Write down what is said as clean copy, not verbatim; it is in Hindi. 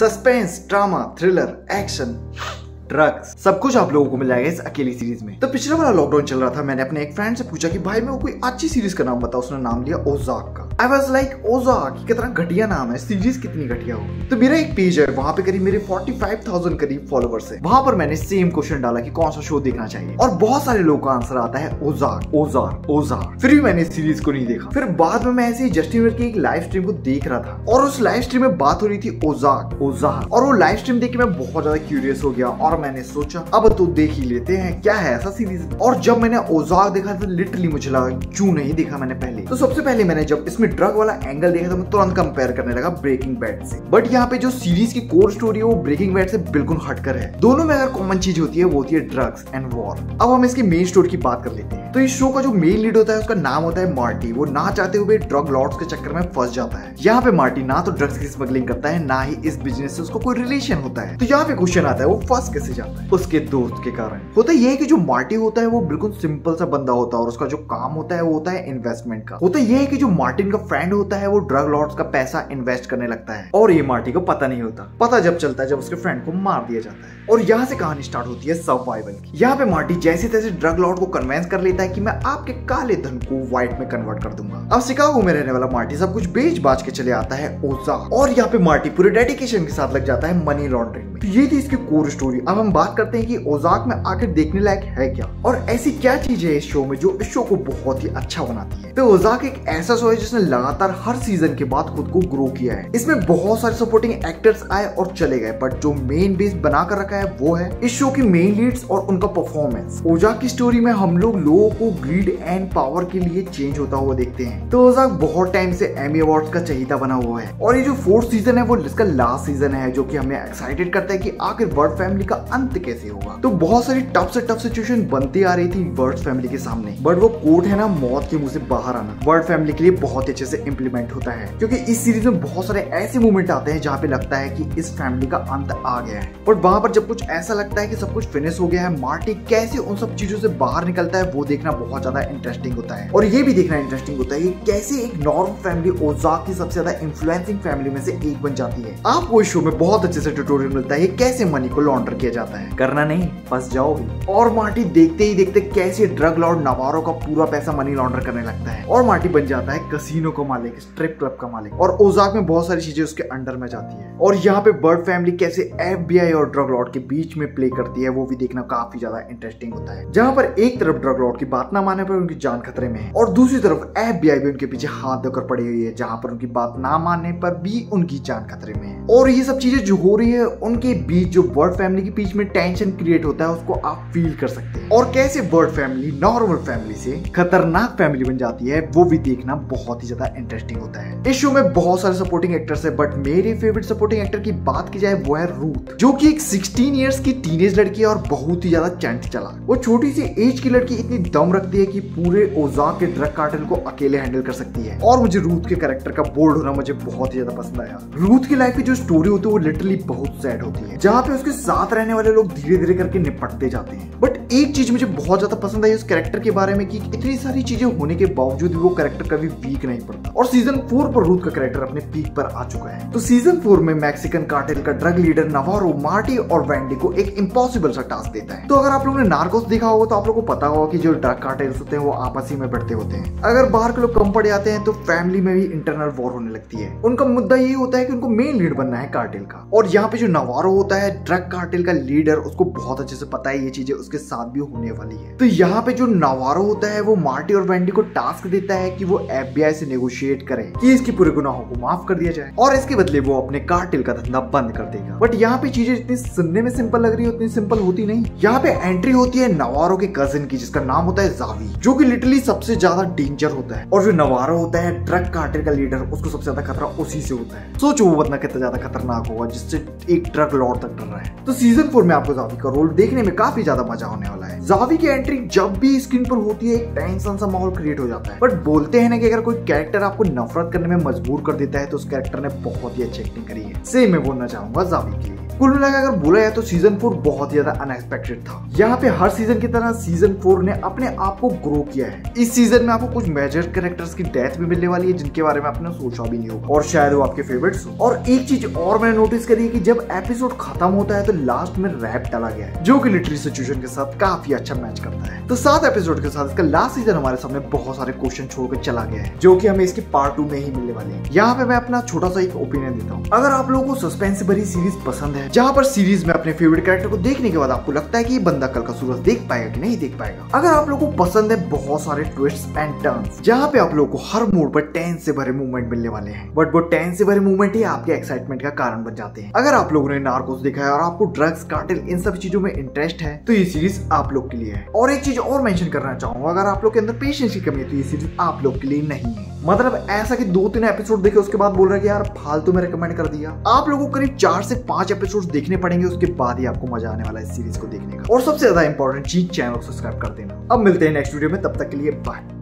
Suspense, drama, thriller, action, drugs, सब कुछ आप लोगों को मिल जाएगा इस अकेली सीरीज में। तो पिछला वाला लॉकडाउन चल रहा था, मैंने अपने एक फ्रेंड से पूछा कि भाई मेरे को कोई अच्छी सीरीज का नाम बता। उसने नाम लिया ओज़ार्क का। आई वाज लाइक ओज़ार्क कितना घटिया नाम है, सीरीज कितनी घटिया होगी। तो मेरा एक पेज है, वहाँ पे करीब मेरे 45,000 करीब फॉलोअर्स है। वहाँ पर मैंने सेम क्वेश्चन डाला कि कौन सा शो देखना चाहिए और बहुत सारे लोगों का आंसर आता है ओज़ार्क ओज़ार्क ओज़ार्क। फिर भी मैंने इस सीरीज को नहीं देखा। फिर बाद में मैं ऐसे ही जस्टिन वेट की एक लाइव स्ट्रीम को देख रहा था और उस लाइव स्ट्रीम में बात हो रही थी ओज़ार्क ओज़ार्क, और वो लाइव स्ट्रीम देख के मैं बहुत ज्यादा क्यूरियस हो गया और मैंने सोचा अब तो देख ही लेते हैं क्या है ऐसा सीरीज। और जब मैंने ओज़ार्क देखा तो लिटरली मुझे लगा क्यों नहीं देखा मैंने पहले। तो सबसे पहले मैंने जब इसमें ड्रग वाला एंगल देखा तो मैं तुरंत कंपेयर करने लगा ब्रेकिंग बैड से, बट यहाँ पे जो सीरीज की कोर स्टोरी है वो ब्रेकिंग बैड से बिल्कुल हटकर है। दोनों में अगर कॉमन चीज होती है वो होती है ड्रग्स एंड वॉर। अब हम इसकी मेन स्टोरी की बात कर लेते हैं। तो इस शो का जो मेन लीड होता है उसका नाम होता है मार्टी। वो ना चाहते हुए ड्रग लॉर्ड्स के चक्कर में फंस जाता है। यहाँ पे मार्टी ना तो ड्रग्स की स्मगलिंग करता है ना ही इस बिजनेस से उसको कोई रिलेशन होता है। तो यहाँ पे क्वेश्चन आता है वो फर्स्ट कैसे जाता है, उसके दोस्त के कारण। होता यह है कि जो मार्टी होता है वो बिल्कुल सिंपल सा बंदा होता है और उसका जो काम होता है वो होता है इन्वेस्टमेंट का। होता यह है कि जो मार्टिन का फ्रेंड होता है वो ड्रग लॉर्ड्स का पैसा इन्वेस्ट करने लगता है और ये मार्टी को पता नहीं होता। पता जब चलता है जब उसके फ्रेंड को मार दिया जाता है और यहाँ से कहानी स्टार्ट होती है सर्वाइवल की। यहाँ पे मार्टी जैसे तैसे ड्रग लॉर्ड को कन्विंस कर लेता है कि मैं आपके काले धन को व्हाइट में कन्वर्ट कर दूंगा। अब शिकागो में रहने वाला मार्टी सब कुछ बेच बाज के चले आता है ओज़ार्क, और यहाँ पे मार्टी पूरे डेडिकेशन के साथ लग जाता है मनी लॉन्ड्रिंग में। तो ये थी इसकी कोर स्टोरी। अब हम बात करते हैं कि ओज़ार्क में आखिर देखने लायक है क्या और ऐसी क्या चीजें है इस शो में जो इस शो को बहुत ही अच्छा बनाती है। तो ओज़ार्क एक ऐसा शो है जिसने लगातार हर सीजन के बाद खुद को ग्रो किया है। इसमें बहुत सारे सपोर्टिंग एक्टर्स आए और चले गए, बट जो मेन बेस बना कर रखा है वो है इस शो की मेन लीड्स और उनका परफॉर्मेंस। ओज़ार्क की स्टोरी में हम लोगों को ग्रीड एंड पावर के लिए चेंज होता हुआ देखते हैं। तो ओज़ार्क बहुत टाइम से एमी अवार्ड का चहीता बना हुआ है और ये जो फोर्थ सीजन है वो इसका लास्ट सीजन है, जो की हमें एक्साइटेड करता है की आखिर वर्ड फैमिली का अंत कैसे होगा। तो बहुत सारी टफ से टफ सिचुएशन बनती आ रही थी वर्ड फैमिली के सामने, बट वो कोट है ना मौत के मुंह से बाहर आना वर्ड फैमिली के लिए बहुत अच्छे से इम्प्लीमेंट होता है, क्योंकि इस सीरीज में बहुत सारे ऐसे मोमेंट आते हैं जहाँ पे लगता है कि इस फैमिली का अंत आ गया है। बट वहाँ पर जब कुछ ऐसा लगता है कि सब कुछ फिनिश हो गया है, मार्टी कैसे उन सब चीजों से बाहर निकलता है वो देखना बहुत ज्यादा इंटरेस्टिंग होता है। और ये भी देखना इंटरेस्टिंग होता है कि कैसे एक नॉर्मल फैमिली ओज़ार्क की सबसे ज्यादा इन्फ्लुएंसिंग फैमिली में से एक बन जाती है। आपको इस शो में बहुत अच्छे से ट्यूटोरियल मिलता है कैसे मनी को लॉन्डर किया जाता है, करना नहीं फंस जाओगे। और मार्टी देखते ही देखते कैसे ड्रग लॉर्ड नावारो का पूरा पैसा मनी लॉन्डर करने लगता है और मार्टी बन जाता है कसीनो का मालिक, स्ट्रिप क्लब का मालिक, और ओज़ार्क में बहुत सारी चीजें उसके अंडर में जाती है। और यहाँ पे बर्ड फैमिली कैसे FBI और ड्रग लॉर्ड के बीच में प्ले करती है वो भी देखना काफी ज्यादा इंटरेस्टिंग होता है, जहाँ पर एक तरफ ड्रग लॉर्ड की बात ना मानने पर उनकी जान खतरे में है और दूसरी तरफ FBI भी उनके पीछे हाथ धोकर पड़ी हुई है, जहाँ पर उनकी बात ना मानने पर भी उनकी जान खतरे में है। और ये सब चीजें जो हो रही है उनके बीच जो बर्ड फैमिली के बीच में टेंशन क्रिएट होता है उसको आप फील कर सकते हैं, और कैसे बर्ड फैमिली नॉर्मल फैमिली से खतरनाक फैमिली बन जाती है वो भी देखना बहुत ही ज्यादा इंटरेस्टिंग होता है। इस शो में बहुत सारे सपोर्टिंग एक्टर्स हैं, बट मेरे फेवरेट सपोर्टिंग एक्टर की बात की जाए वो है रूथ, जो कि एक 16 इयर्स की टीनेज लड़की है और बहुत ही ज्यादा चंट चला। वो छोटी सी एज की लड़की इतनी दम रखती है कि पूरे ओज़ार्क के ड्रग कार्टेल को अकेले हैंडल कर सकती है, और मुझे रूथ के कैरेक्टर का बोल्ड होना मुझे बहुत ही ज्यादा पसंद आया। रूथ की लाइफ की जो स्टोरी होती है वो लिटरली बहुत सैड होती है, जहाँ पे उसके साथ रहने वाले लोग धीरे धीरे करके निपटते जाते हैं। बट एक चीज मुझे बहुत ज्यादा पसंद आई उस कैरेक्टर के बारे में कि इतनी सारी चीजें होने के बावजूद वो कैरेक्टर कभी वीक नहीं पड़ता, और सीजन 4 पर रूथ का कैरेक्टर अपने पीक पर आ चुका है। तो सीजन 4 में मैक्सिकन कार्टेल का ड्रग लीडर नावारो मार्टी और वेंडी को एक इम्पॉसिबल सा टास्क देता है। तो अगर आप लोगों ने नार्कोस देखा होगा तो आप लोगों को पता होगा कि जो ड्रग कार्टेल्स होते हैं वो आपसी में बढ़ते होते हैं। अगर बाहर के लोग कम पड़ जाते हैं तो फैमिली में भी इंटरनल वॉर होने लगती है। उनका मुद्दा ये होता है कि उनको मेन लीड बनना है कार्टेल का, और यहाँ पे जो नावारो होता है ड्रग कार्टेल का लीडर उसको बहुत अच्छे से पता है ये चीजें उसके साथ भी होने वाली है। तो यहाँ पे जो नावारो होता है वो मार्टी और वेंडी को टास्क देता है कि वो FBI से नेगोशिएट करे कि इसके पूरे गुनाहों को माफ कर दिया जाए और इसके बदले वो अपने कार्टेल का धंधा बंद कर देगा। बट यहाँ पे चीजें जितनी सुनने में सिंपल लग रही है उतनी सिंपल होती नहीं। यहाँ पे एंट्री होती है नावारो के कजिन की जिसका नाम होता है जावी, जो की लिटरली सबसे ज्यादा डेंजर होता है, और जो नावारो होता है ड्रग कार्टेल का लीडर उसको सबसे ज्यादा खतरा उसी से होता है। सोचो वो बंदा कितना ज्यादा खतरनाक होगा जिससे एक ड्रग लॉर्ड तक डर रहा है। तो सीजन 4 में आपको जावी का रोल देखने में काफी ज्यादा मजा होने वाला है। जावी की एंट्री जब भी स्क्रीन पर होती है एक टेंशन सा माहौल क्रिएट हो जाता है, बट बोलते हैं ना कि अगर कोई कैरेक्टर आपको नफरत करने में मजबूर कर देता है तो उस कैरेक्टर ने बहुत ही अच्छी एक्टिंग करी है। सेम मैं बोलना चाहूंगा जावी के लिए। कुल मिलाकर अगर बोला जाए तो सीजन 4 बहुत ज्यादा अनएक्सपेक्टेड था। यहाँ पे हर सीजन की तरह सीजन 4 ने अपने आप को ग्रो किया है। इस सीजन में आपको कुछ मेजर कैरेक्टर्स की डेथ भी मिलने वाली है जिनके बारे में आपने सोचा भी नहीं होगा और शायद वो आपके फेवरेट्स हो। और एक चीज और मैंने नोटिस करी है कि जब एपिसोड खत्म होता है तो लास्ट में रैप डाला गया है जो कि लिटरेरी सिचुएशन के साथ काफी अच्छा मैच करता है। तो 7 एपिसोड के साथ इसका लास्ट सीजन हमारे सामने बहुत सारे क्वेश्चन छोड़कर चला गया है जो कि हमें इसके पार्ट 2 में ही मिलने वाले हैं। यहाँ पे मैं अपना छोटा सा एक ओपिनियन देता हूँ। अगर आप लोगों को सस्पेंस भरी सीरीज पसंद है जहाँ पर सीरीज में अपने फेवरेट कैरेक्टर को देखने के बाद आपको लगता है कि ये बंदा कल का सूरज देख पाएगा कि नहीं देख पाएगा, अगर आप लोगों को पसंद है बहुत सारे ट्विस्ट एंड टर्न्स जहाँ पे आप लोगों को हर मोड पर टेंस से भरे मूवमेंट मिलने वाले हैं, बट वो टेंस से भरे मूवमेंट ही आपके एक्साइटमेंट का कारण बन जाते हैं। अगर आप लोगों ने नार्कोस देखा है और आपको ड्रग्स कार्टेल इन सब चीजों में इंटरेस्ट है तो ये सीरीज आप लोग के लिए है। और एक चीज और मेंशन करना चाहूंगा, अगर आप लोग के अंदर पेशेंस की कमी है तो ये सीरीज आप लोग के लिए नहीं है। मतलब ऐसा कि 2-3 एपिसोड देखे उसके बाद बोल रहा है कि यार फालतू में रिकमेंड कर दिया। आप लोगों को करीब 4 से 5 एपिसोड्स देखने पड़ेंगे, उसके बाद ही आपको मजा आने वाला है इस सीरीज को देखने का। और सबसे ज्यादा इंपॉर्टेंट चीज, चैनल को सब्सक्राइब कर देना। अब मिलते हैं नेक्स्ट वीडियो में, तब तक के लिए बाय।